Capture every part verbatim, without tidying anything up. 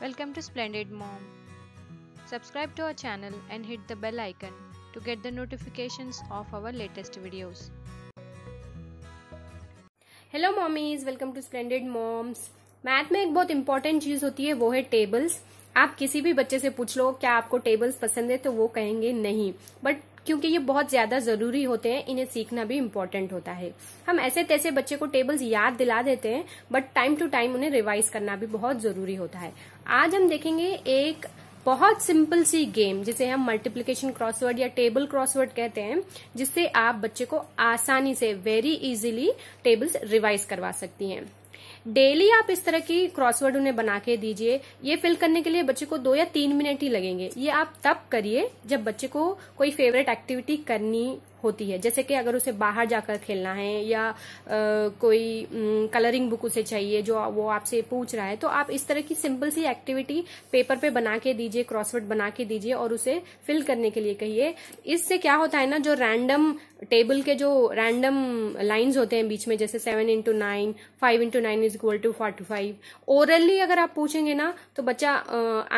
Welcome to Splendid Mom. Subscribe to our channel and hit the bell icon to get the notifications of our latest videos. Hello mommies, welcome to Splendid Moms. Math में एक बहुत important चीज होती है, वो है tables. आप किसी भी बच्चे से पूछ लो क्या आपको टेबल्स पसंद है, तो वो कहेंगे नहीं. बट क्योंकि ये बहुत ज्यादा जरूरी होते हैं, इन्हें सीखना भी इम्पोर्टेंट होता है. हम ऐसे तैसे बच्चे को टेबल्स याद दिला देते हैं, बट टाइम टू टाइम उन्हें रिवाइज करना भी बहुत जरूरी होता है. आज हम देखेंगे एक बहुत सिंपल सी गेम जिसे हम मल्टीप्लिकेशन क्रॉसवर्ड या टेबल क्रॉसवर्ड कहते हैं, जिससे आप बच्चे को आसानी से वेरी इजीली टेबल्स रिवाइज करवा सकती हैं. डेली आप इस तरह की क्रॉसवर्ड उन्हें बना के दीजिए. ये फिल करने के लिए बच्चे को दो या तीन मिनट ही लगेंगे. ये आप तब करिए जब बच्चे को कोई फेवरेट एक्टिविटी करनी होती है, जैसे कि अगर उसे बाहर जाकर खेलना है या आ, कोई न, कलरिंग बुक उसे चाहिए जो वो आपसे पूछ रहा है, तो आप इस तरह की सिंपल सी एक्टिविटी पेपर पे बना के दीजिए, क्रॉसवर्ड बना के दीजिए और उसे फिल करने के लिए कहिए. इससे क्या होता है ना, जो रैंडम टेबल के जो रैंडम लाइंस होते हैं बीच में, जैसे seven into nine, five into nine is equal to forty five, orally अगर आप पूछेंगे ना तो बच्चा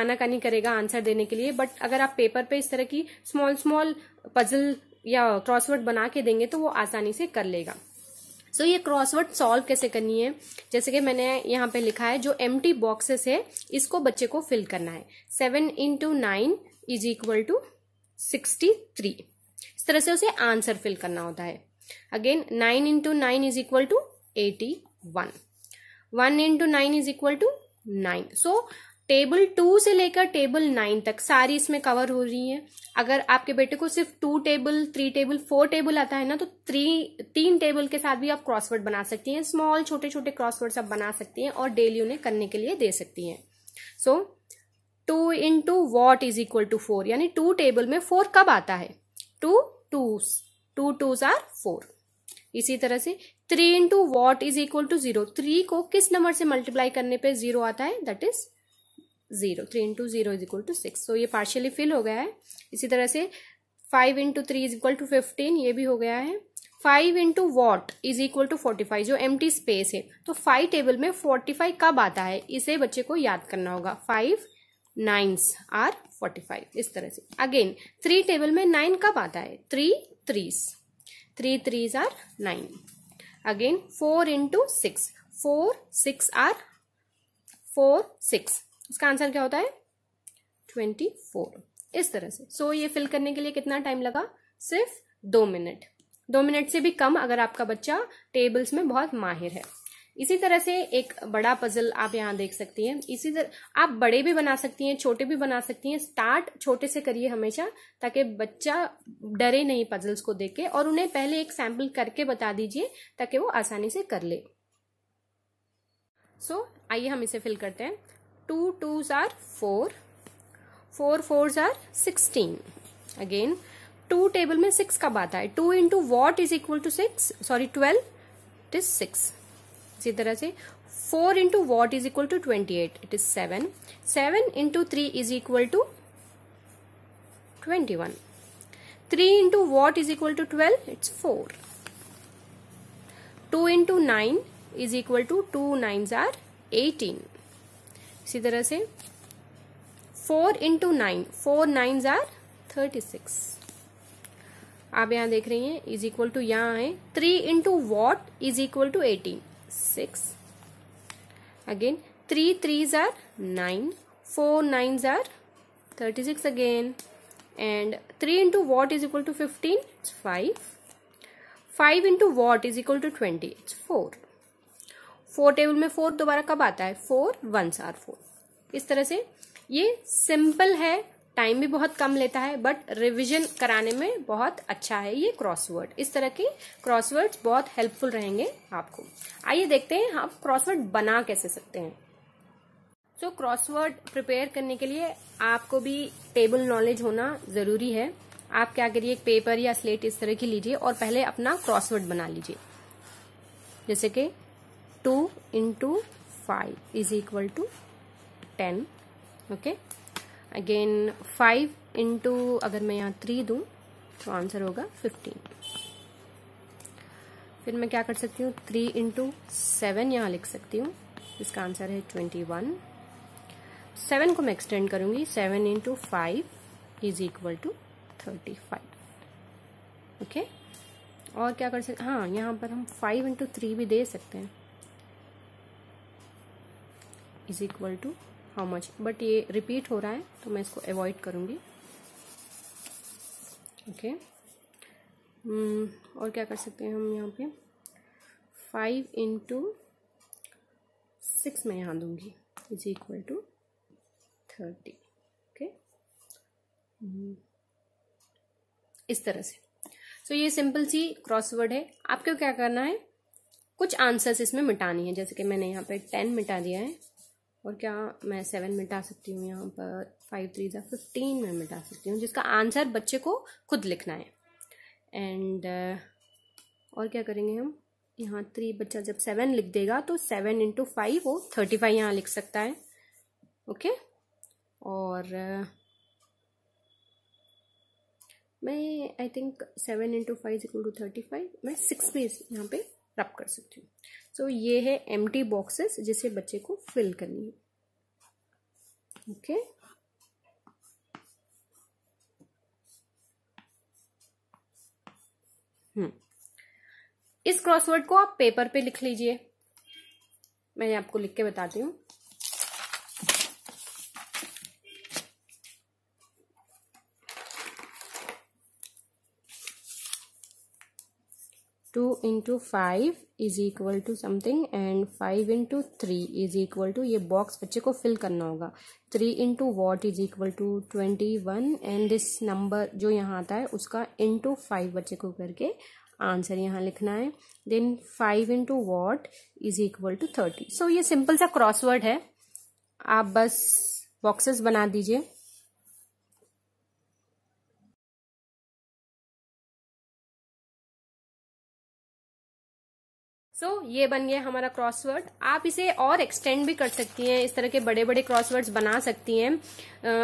आनाकानी करेगा आंसर देने के लिए. बट अगर आप पेपर पे इस तरह की स्मॉल स्मॉल पजल या क्रॉसवर्ड बना के देंगे तो वो आसानी से कर लेगा. सो so, ये क्रॉसवर्ड सॉल्व कैसे करनी है, जैसे कि मैंने यहाँ पे लिखा है जो एम्प्टी बॉक्सेस है इसको बच्चे को फिल करना है. Seven into nine is equal to sixty three, इस तरह से उसे आंसर फिल करना होता है. Again nine into nine is equal to eighty one, one into nine is equal to nine. So table two से लेकर टेबल नाइन तक सारी इसमें कवर हो रही हैं. अगर आपके बेटे को सिर्फ two table, three table, four table आता है ना, तो थ्री तीन टेबल के साथ भी आप क्रॉसवर्ड बना सकती हैं. स्मॉल छोटे छोटे क्रॉसवर्ड सब बना सकती हैं और डेली उन्हें करने के लिए दे सकती हैं. So two into what is equal to four, यानी टू टेबल में फोर कब आता है, two twos, two twos are four. इसी तरह से three into what is equal to zero, three को किस नंबर से मल्टीप्लाई करने पर जीरो आता है, that is zero. Three into zero is equal to six. So ये पार्शियली फिल हो गया है. इसी तरह से five into three is equal to fifteen, ये भी हो गया है. Five into what is equal to forty five, जो एम्प्टी स्पेस है, तो फाइव टेबल में फोर्टी फाइव कब आता है इसे बच्चे को याद करना होगा. Five nines are forty five. इस तरह से अगेन थ्री टेबल में नाइन कब आता है, three threes, three threes are nine. Again four into six, four six are four six, इसका आंसर क्या होता है, ट्वेंटी फोर. इस तरह से सो so, ये फिल करने के लिए कितना टाइम लगा, सिर्फ दो मिनट, दो मिनट से भी कम अगर आपका बच्चा टेबल्स में बहुत माहिर है. इसी तरह से एक बड़ा पजल आप यहाँ देख सकती हैं. इसी तरह आप बड़े भी बना सकती हैं, छोटे भी बना सकती हैं. स्टार्ट छोटे से करिए हमेशा, ताकि बच्चा डरे नहीं पजल्स को देख के, और उन्हें पहले एक सैम्पल करके बता दीजिए ताकि वो आसानी से कर ले. सो so, आइए हम इसे फिल करते हैं. Two twos are four, four fours are sixteen. Again, two table में six कब आता है? Two into what is equal to six? Sorry, twelve. It is six. इसी तरह से four into what is equal to twenty-eight? It is seven. Seven into three is equal to twenty-one. Three into what is equal to twelve? It's four. Two into nine is equal to two nines are eighteen. इसी तरह से four into nine, four nines are thirty six, आप यहाँ देख रही हैं, is equal to यहाँ है. Three into what is equal to eighteen, six. Again three threes are nine, four nines are thirty six again. And three into what is equal to fifteen, it's five. Five into what is equal to twenty, it's four. Four table में four दोबारा कब आता है, four one are four. इस तरह से ये simple है, टाइम भी बहुत कम लेता है, बट रिवीजन कराने में बहुत अच्छा है ये क्रॉसवर्ड. इस तरह के क्रॉसवर्ड्स बहुत हेल्पफुल रहेंगे आपको. आइए देखते हैं आप क्रॉसवर्ड बना कैसे सकते हैं. सो क्रॉसवर्ड प्रिपेयर करने के लिए आपको भी टेबल नॉलेज होना जरूरी है. आप क्या करिए, एक पेपर या स्लेट इस तरह की लीजिए और पहले अपना क्रॉसवर्ड बना लीजिए. जैसे कि two into five is equal to ten, okay. Again five into, अगर मैं यहाँ थ्री दूं तो आंसर होगा फिफ्टीन. फिर मैं क्या कर सकती हूँ, थ्री इंटू सेवन यहाँ लिख सकती हूँ, इसका आंसर है ट्वेंटी वन. सेवन को मैं एक्सटेंड करूंगी, seven into five is equal to thirty five okay. और क्या कर सकते, हाँ यहाँ पर हम फाइव इंटू थ्री भी दे सकते हैं is equal to how much, but ये रिपीट हो रहा है तो मैं इसको अवॉइड करूँगी ओके okay. hmm, और क्या कर सकते हैं हम यहाँ पे फाइव इंटू सिक्स मैं यहाँ दूंगी is equal to thirty okay. इस तरह से सो so, ये सिंपल सी क्रॉसवर्ड है। आपको क्या करना है, कुछ आंसर्स इसमें मिटानी है, जैसे कि मैंने यहाँ पे टेन मिटा दिया है, और क्या मैं सेवन मिटा सकती हूँ, यहाँ पर फाइव थ्री या फिफ्टीन में मिटा सकती हूँ, जिसका आंसर बच्चे को खुद लिखना है। एंड uh, और क्या करेंगे हम यहाँ थ्री, बच्चा जब सेवन लिख देगा तो सेवन इंटू फाइव वो थर्टी फाइव यहाँ लिख सकता है ओके okay? और uh, मैं I think seven into five is equal to thirty five मैं सिक्स भी यहाँ पे रब कर सकती हूँ। सो so, ये है एम्प्टी बॉक्सेस जिसे बच्चे को फिल करनी है ओके okay? हम्म इस क्रॉसवर्ड को आप पेपर पे लिख लीजिए, मैं आपको लिख के बताती हूँ। Two into five is equal to something and five into three is equal to, ये बॉक्स बच्चे को फिल करना होगा। Three into what is equal to twenty one and this number जो यहाँ आता है उसका इंटू फाइव बच्चे को करके आंसर यहाँ लिखना है। Then five into what is equal to thirty. So ये सिंपल सा क्रॉसवर्ड है, आप बस बॉक्सेस बना दीजिए। सो so, ये बन गया हमारा क्रॉसवर्ड। आप इसे और एक्सटेंड भी कर सकती हैं, इस तरह के बड़े बड़े क्रॉसवर्ड्स बना सकती हैं।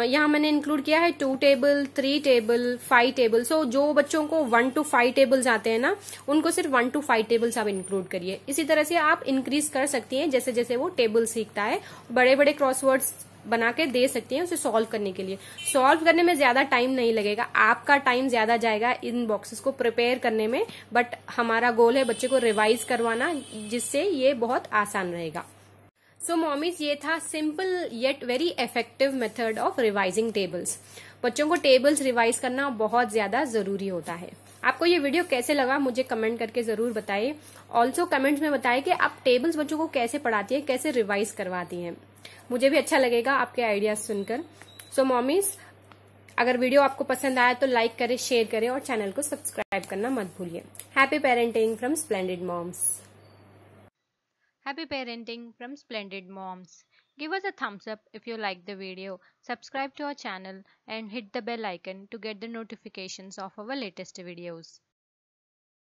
यहाँ मैंने इंक्लूड किया है two table, three table, five table. So जो बच्चों को वन टू फाइव टेबल्स आते हैं ना, उनको सिर्फ वन टू फाइव टेबल्स आप इंक्लूड करिए। इसी तरह से आप इंक्रीज कर सकती हैं जैसे जैसे वो टेबल सीखता है। बड़े बड़े क्रॉसवर्ड्स बना के दे सकती हैं उसे सॉल्व करने के लिए। सॉल्व करने में ज्यादा टाइम नहीं लगेगा, आपका टाइम ज्यादा जाएगा इन बॉक्सेस को प्रिपेयर करने में, बट हमारा गोल है बच्चे को रिवाइज करवाना, जिससे ये बहुत आसान रहेगा। सो मॉमीज, ये था simple yet very effective method of revising tables. बच्चों को टेबल्स रिवाइज करना बहुत ज्यादा जरूरी होता है। आपको ये वीडियो कैसे लगा मुझे कमेंट करके जरूर बताइए। ऑल्सो कमेंट्स में बताइए कि आप टेबल्स बच्चों को कैसे पढ़ाती हैं, कैसे रिवाइज करवाती हैं। मुझे भी अच्छा लगेगा आपके आइडियाज सुनकर। सो मॉमीज, अगर वीडियो आपको पसंद आया तो लाइक करें, शेयर करें और चैनल को सब्सक्राइब करना मत भूलिए। Happy parenting from Splendid Moms. Happy parenting from Splendid Moms. Give us a thumbs up if you liked the video, subscribe to our channel and hit the bell icon to get the notifications of our latest videos.